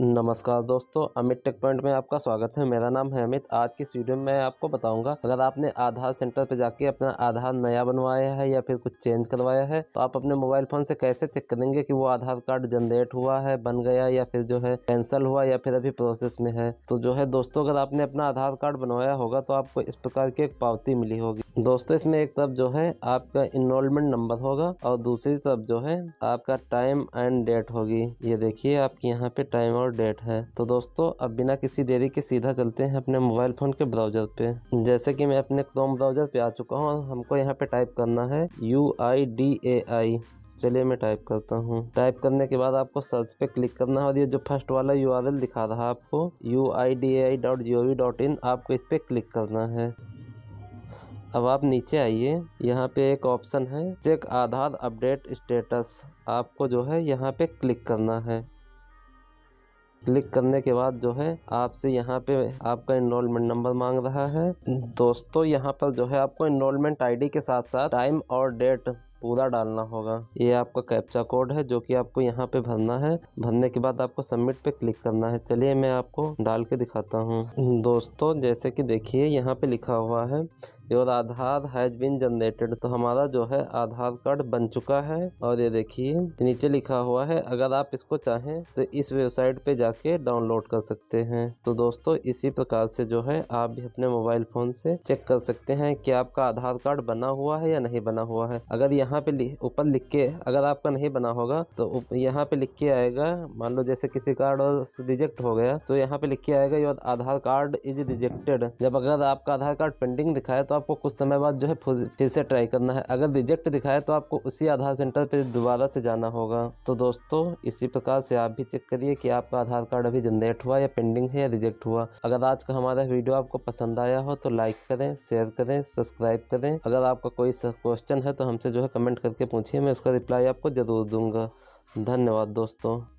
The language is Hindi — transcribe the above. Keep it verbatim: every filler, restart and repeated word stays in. नमस्कार दोस्तों, अमित टेक पॉइंट में आपका स्वागत है। मेरा नाम है अमित। आज की इस वीडियो में मैं आपको बताऊंगा, अगर आपने आधार सेंटर पर जाके अपना आधार नया बनवाया है या फिर कुछ चेंज करवाया है तो आप अपने मोबाइल फ़ोन से कैसे चेक करेंगे कि वो आधार कार्ड जनरेट हुआ है, बन गया या फिर जो है कैंसिल हुआ या फिर अभी प्रोसेस में है। तो जो है दोस्तों, अगर आपने अपना आधार कार्ड बनवाया होगा तो आपको इस प्रकार की एक पावती मिली होगी। दोस्तों, इसमें एक तरफ जो है आपका इनरोलमेंट नंबर होगा और दूसरी तरफ जो है आपका टाइम एंड डेट होगी। ये देखिए आपके यहाँ पे टाइम डेट है। तो दोस्तों, अब बिना किसी देरी के सीधा चलते हैं अपने मोबाइल फोन के ब्राउजर पे। जैसे कि मैं अपने क्रोम ब्राउजर पे आ चुका हूँ। हमको यहाँ पे टाइप करना है यू आई डी ए आई। चलिए मैं टाइप करता हूँ। टाइप करने के बाद आपको सर्च पे क्लिक करना है और ये जो फर्स्ट वाला यूआरएल दिखा रहा है आपको U I D A I dot G O V dot in, आपको इस पे क्लिक करना है। अब आप नीचे आइए, यहाँ पे एक ऑप्शन है चेक आधार अपडेट स्टेटस, आपको जो है यहाँ पे क्लिक करना है। क्लिक करने के बाद जो है आपसे यहाँ पे आपका इनरोलमेंट नंबर मांग रहा है। दोस्तों, यहाँ पर जो है आपको इनरोलमेंट आईडी के साथ साथ टाइम और डेट पूरा डालना होगा। ये आपका कैप्चा कोड है जो कि आपको यहाँ पे भरना है। भरने के बाद आपको सबमिट पे क्लिक करना है। चलिए मैं आपको डाल के दिखाता हूँ। दोस्तों, जैसे कि देखिए यहाँ पे लिखा हुआ है your Aadhaar has been generated. तो हमारा जो है आधार कार्ड बन चुका है। और ये देखिए नीचे लिखा हुआ है अगर आप इसको चाहें तो इस वेबसाइट पे जाके डाउनलोड कर सकते हैं। तो दोस्तों, इसी प्रकार से जो है आप भी अपने मोबाइल फोन से चेक कर सकते हैं कि आपका आधार कार्ड बना हुआ है या नहीं बना हुआ है। अगर यहाँ पे ऊपर लिख के, अगर आपका नहीं बना होगा तो यहाँ पे लिख के आएगा, मान लो जैसे किसी कार्ड रिजेक्ट हो गया तो यहाँ पे लिख के आएगा your Aadhaar card is rejected. जब अगर आपका आधार कार्ड पेंडिंग दिखाया तो आपको कुछ समय बाद जो है फिर से ट्राई करना है। अगर रिजेक्ट दिखाए तो आपको उसी आधार सेंटर पर दोबारा से जाना होगा। तो दोस्तों, इसी प्रकार से आप भी चेक करिए कि आपका आधार कार्ड अभी जनरेट हुआ या पेंडिंग है या रिजेक्ट हुआ। अगर आज का हमारा वीडियो आपको पसंद आया हो तो लाइक करें, शेयर करें, सब्सक्राइब करें। अगर आपका कोई क्वेश्चन है तो हमसे जो है कमेंट करके पूछिए, मैं उसका रिप्लाई आपको जरूर दूंगा। धन्यवाद दोस्तों।